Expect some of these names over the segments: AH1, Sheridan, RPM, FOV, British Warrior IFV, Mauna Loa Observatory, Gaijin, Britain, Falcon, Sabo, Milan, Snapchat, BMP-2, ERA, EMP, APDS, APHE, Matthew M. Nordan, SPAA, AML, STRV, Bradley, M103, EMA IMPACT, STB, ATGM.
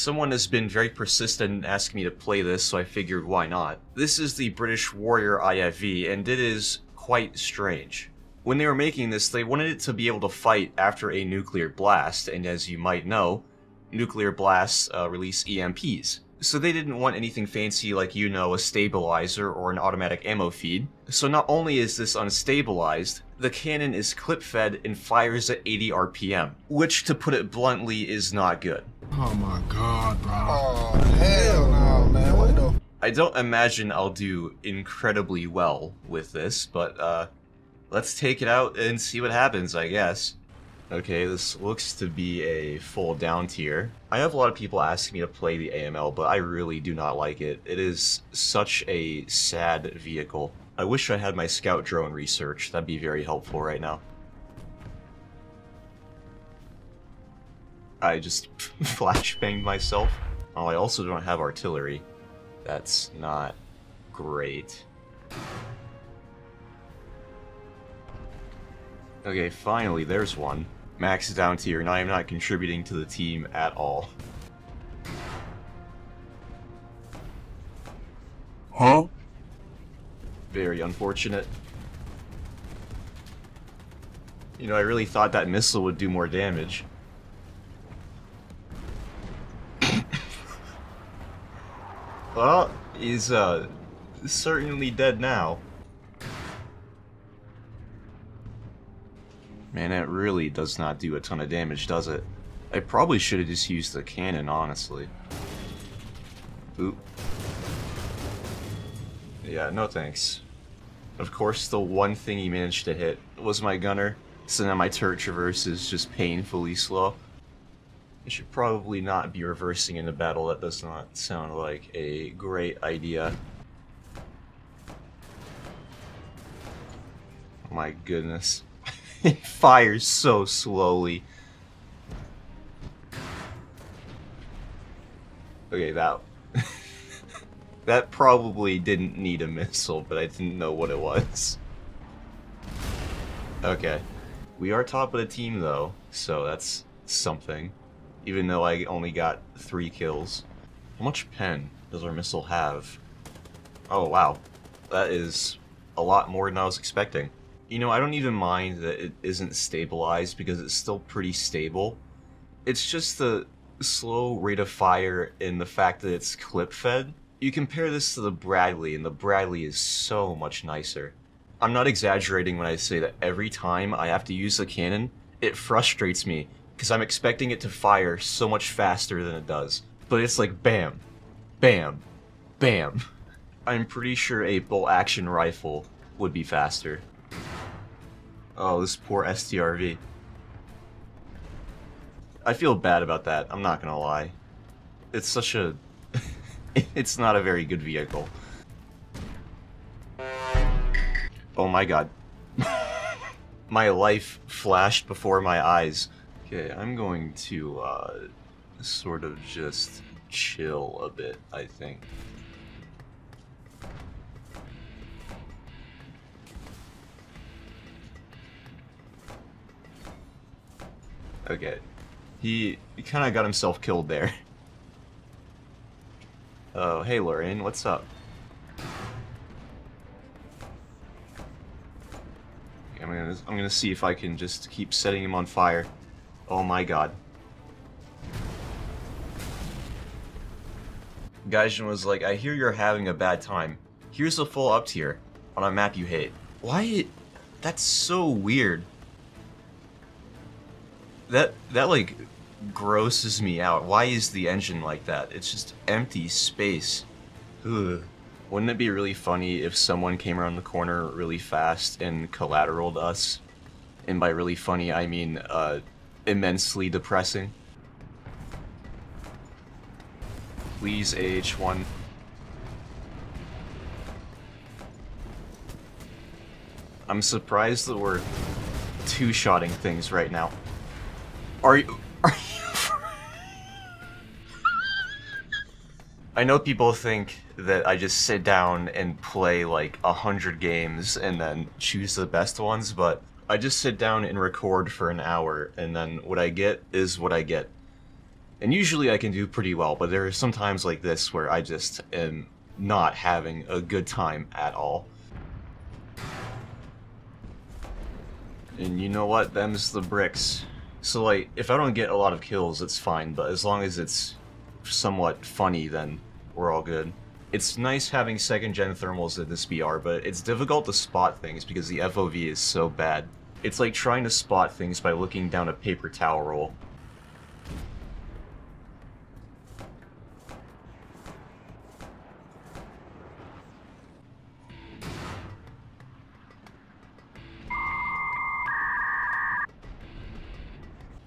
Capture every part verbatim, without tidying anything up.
Someone has been very persistent in asking me to play this, so I figured why not. This is the British Warrior I F V, and it is quite strange. When they were making this, they wanted it to be able to fight after a nuclear blast, and as you might know, nuclear blasts uh, release E M Ps. So they didn't want anything fancy like, you know, a stabilizer or an automatic ammo feed. So not only is this unstabilized, the cannon is clip-fed and fires at eighty R P M, which, to put it bluntly, is not good. Oh my god, bro. Oh, hell no, man. What the... I don't imagine I'll do incredibly well with this, but uh, let's take it out and see what happens, I guess. Okay, this looks to be a full down tier. I have a lot of people asking me to play the A M L, but I really do not like it. It is such a sad vehicle. I wish I had my scout drone research. That'd be very helpful right now. I just flashbanged myself. Oh, I also don't have artillery. That's not great. Okay, finally, there's one. Max down tier, and I am not contributing to the team at all. Huh? Very unfortunate. You know, I really thought that missile would do more damage. Well, he's uh, certainly dead now. Man, it really does not do a ton of damage, does it? I probably should have just used the cannon, honestly. Oop. Yeah, no thanks. Of course, the one thing he managed to hit was my gunner, so now my turret traverse is just painfully slow. I should probably not be reversing in a battle. That does not sound like a great idea. My goodness. It fires so slowly. Okay, that... that probably didn't need a missile, but I didn't know what it was. Okay. We are top of the team, though, so that's something. Even though I only got three kills. How much pen does our missile have? Oh, wow. That is a lot more than I was expecting. You know, I don't even mind that it isn't stabilized because it's still pretty stable. It's just the slow rate of fire and the fact that it's clip-fed. You compare this to the Bradley, and the Bradley is so much nicer. I'm not exaggerating when I say that every time I have to use the cannon, it frustrates me because I'm expecting it to fire so much faster than it does. But it's like bam, bam, bam. I'm pretty sure a bolt-action rifle would be faster. Oh, this poor S T R V. I feel bad about that, I'm not gonna lie. It's such a... it's not a very good vehicle. Oh my god. My life flashed before my eyes. Okay, I'm going to uh, sort of just chill a bit, I think. Okay, he, he kind of got himself killed there. Oh, hey Lorraine, what's up? Okay, I'm gonna, I'm gonna see if I can just keep setting him on fire. Oh my god. Gaijin was like, I hear you're having a bad time. Here's a full up tier on a map you hate. Why? That's so weird. That, that like, grosses me out. Why is the engine like that? It's just empty space. Ugh. Wouldn't it be really funny if someone came around the corner really fast and collateraled us? And by really funny, I mean, uh, immensely depressing. Please, A H one. I'm surprised that we're two-shotting things right now. Are you... Are you... I know people think that I just sit down and play like a hundred games and then choose the best ones, but I just sit down and record for an hour, and then what I get is what I get. And usually I can do pretty well, but there are some times like this where I just am not having a good time at all. And you know what? Them's the bricks. So like, if I don't get a lot of kills, it's fine, but as long as it's somewhat funny, then we're all good. It's nice having second-gen thermals in this B R, but it's difficult to spot things because the F O V is so bad. It's like trying to spot things by looking down a paper towel roll.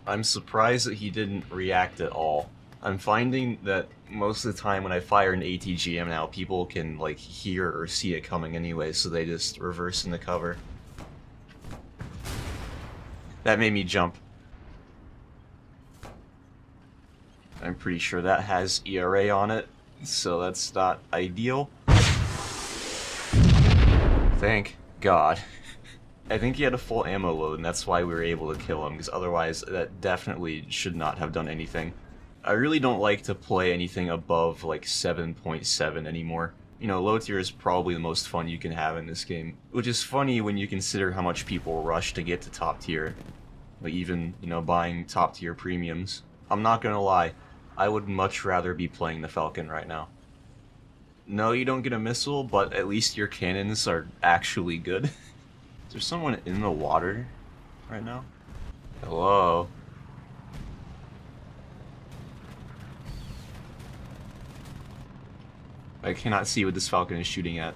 I'm surprised that he didn't react at all. I'm finding that most of the time when I fire an A T G M now, people can like hear or see it coming anyway, so they just reverse into cover. That made me jump. I'm pretty sure that has E R A on it, so that's not ideal. Thank God. I think he had a full ammo load, and that's why we were able to kill him, because otherwise that definitely should not have done anything. I really don't like to play anything above like seven point seven anymore. You know, low tier is probably the most fun you can have in this game, which is funny when you consider how much people rush to get to top tier, like even, you know, buying top tier premiums. I'm not gonna lie, I would much rather be playing the Falcon right now. No, you don't get a missile, but at least your cannons are actually good. Is there someone in the water right now? Hello? I cannot see what this Falcon is shooting at.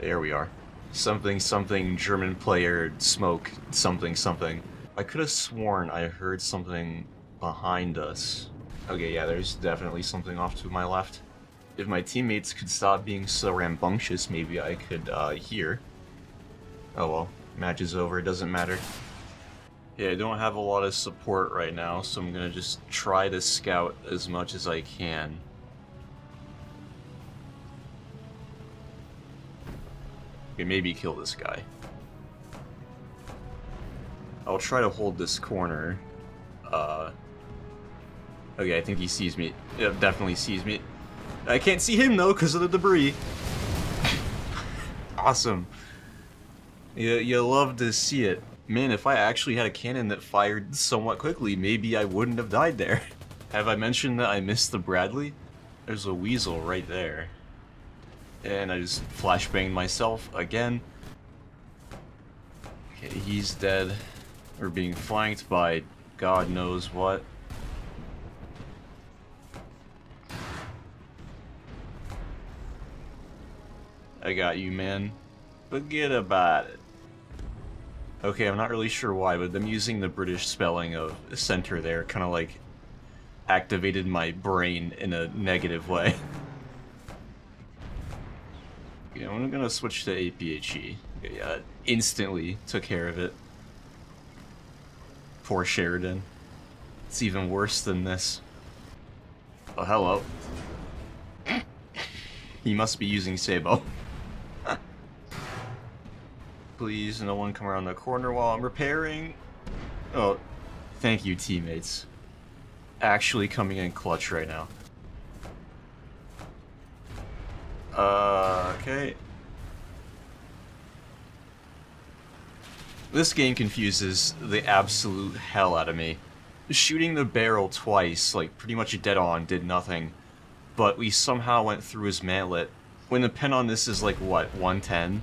There we are. Something something German player smoke something something. I could have sworn I heard something behind us. Okay, yeah, there's definitely something off to my left. If my teammates could stop being so rambunctious, maybe I could uh, hear. Oh well, match is over, it doesn't matter. Yeah, I don't have a lot of support right now, so I'm gonna just try to scout as much as I can. Okay, maybe kill this guy. I'll try to hold this corner. Uh, okay, I think he sees me. Yep, definitely sees me. I can't see him though, because of the debris. Awesome. You, you love to see it. Man, if I actually had a cannon that fired somewhat quickly, maybe I wouldn't have died there. Have I mentioned that I missed the Bradley? There's a weasel right there. And I just flashbanged myself again. Okay, he's dead. We're being flanked by God knows what. I got you, man. Forget about it. Okay, I'm not really sure why, but them using the British spelling of center there kind of like activated my brain in a negative way. Okay, I'm gonna switch to A P H E. Okay, yeah, instantly took care of it. Poor Sheridan. It's even worse than this. Oh, hello. He must be using Sabo. Please, no one come around the corner while I'm repairing. Oh, thank you, teammates. Actually coming in clutch right now. Uh, okay. This game confuses the absolute hell out of me. Shooting the barrel twice, like pretty much dead on, did nothing. But we somehow went through his mantlet. When the pen on this is like, what, one ten?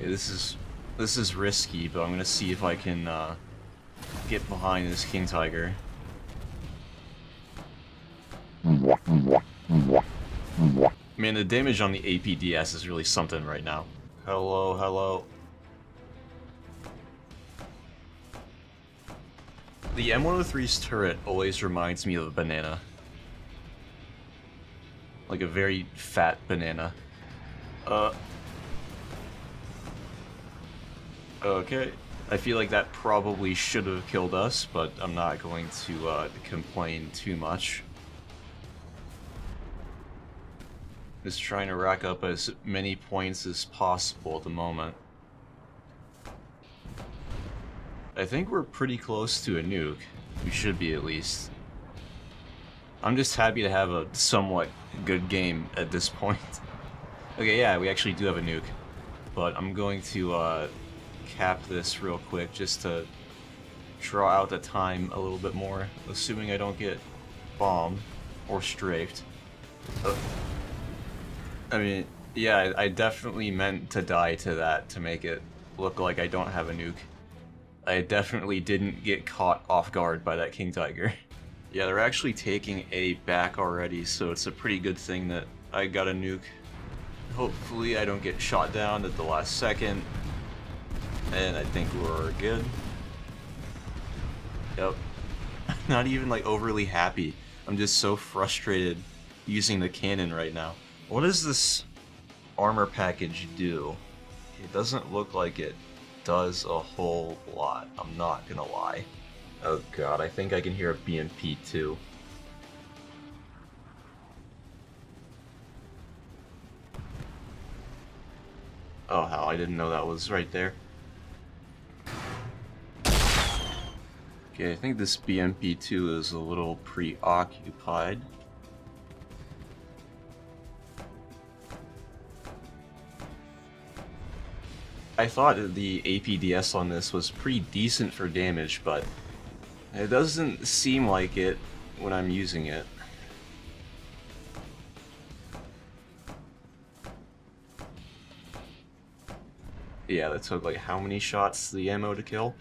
Okay, this is this is risky, but I'm gonna see if I can uh, get behind this King Tiger. Man, the damage on the A P D S is really something right now. Hello, hello. The M one oh three's turret always reminds me of a banana, like a very fat banana. Uh. Okay, I feel like that probably should have killed us, but I'm not going to uh, complain too much. Just trying to rack up as many points as possible at the moment. I think we're pretty close to a nuke. We should be, at least. I'm just happy to have a somewhat good game at this point. Okay, yeah, we actually do have a nuke. But I'm going to uh, cap this real quick just to draw out the time a little bit more, assuming I don't get bombed or strafed. Uh, I mean, yeah, I definitely meant to die to that to make it look like I don't have a nuke. I definitely didn't get caught off guard by that King Tiger. Yeah, they're actually taking A back already, so it's a pretty good thing that I got a nuke. Hopefully I don't get shot down at the last second. And I think we're good. Yep. Not even like overly happy. I'm just so frustrated using the cannon right now. What does this armor package do? It doesn't look like it does a whole lot, I'm not gonna lie. Oh god, I think I can hear a B M P two. Oh hell, I didn't know that was right there. Okay, I think this B M P two is a little preoccupied. I thought that the A P D S on this was pretty decent for damage, but it doesn't seem like it when I'm using it. Yeah, that took like how many shots the ammo to kill?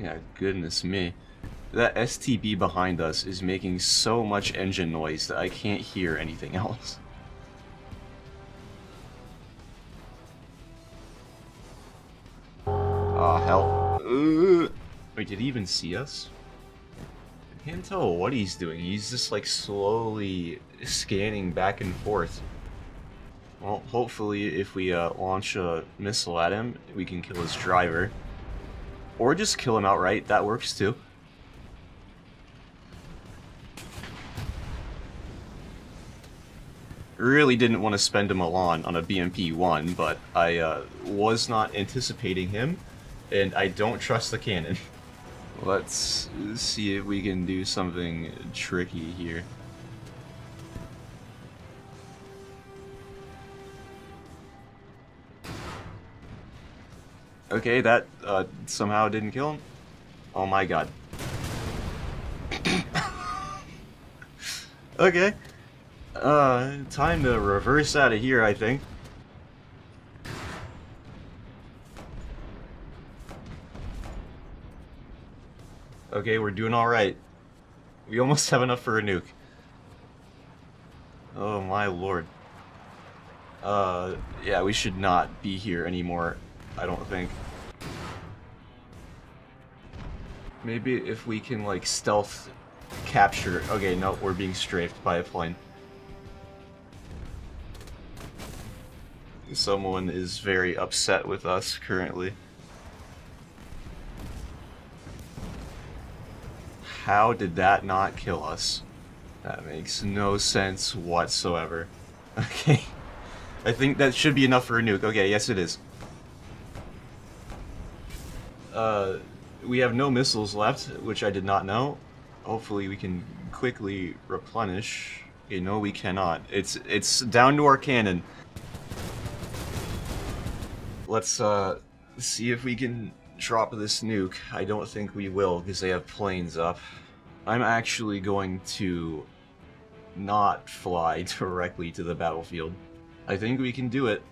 Yeah, goodness me. That S T B behind us is making so much engine noise that I can't hear anything else. Ah, hell. Ooh. Wait, did he even see us? I can't tell what he's doing. He's just like slowly scanning back and forth. Well, hopefully if we uh, launch a missile at him, we can kill his driver. Or just kill him outright, that works too. Really didn't want to spend a Milan on a B M P one, but I uh, was not anticipating him, and I don't trust the cannon. Let's see if we can do something tricky here. Okay, that uh, somehow didn't kill him. Oh my god. Okay. Uh, time to reverse out of here, I think. Okay, we're doing alright. We almost have enough for a nuke. Oh my lord. Uh, yeah, we should not be here anymore. I don't think. Maybe if we can, like, stealth capture. Okay, no, we're being strafed by a plane. Someone is very upset with us currently. How did that not kill us? That makes no sense whatsoever. Okay. I think that should be enough for a nuke. Okay, yes it is. Uh, we have no missiles left, which I did not know. Hopefully we can quickly replenish. Okay, no we cannot. It's it's down to our cannon. Let's uh, see if we can drop this nuke. I don't think we will, because they have planes up. I'm actually going to not fly directly to the battlefield. I think we can do it.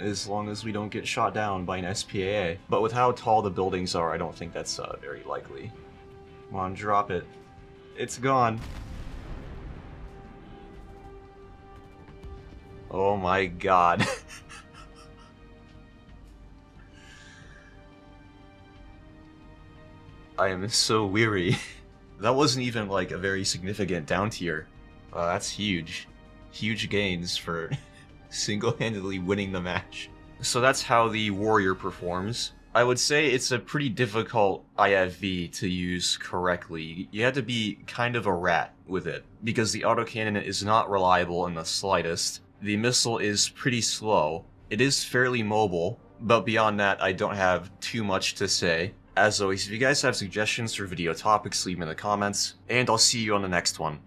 As long as we don't get shot down by an S P A A. But with how tall the buildings are, I don't think that's uh, very likely. Come on, drop it. It's gone. Oh my god. I am so weary. that wasn't even like a very significant down tier. Uh, that's huge. Huge gains for single-handedly winning the match. So that's how the Warrior performs. I would say it's a pretty difficult I F V to use correctly. You have to be kind of a rat with it, because the autocannon is not reliable in the slightest. The missile is pretty slow. It is fairly mobile, but beyond that, I don't have too much to say. As always, if you guys have suggestions for video topics, leave them in the comments, and I'll see you on the next one.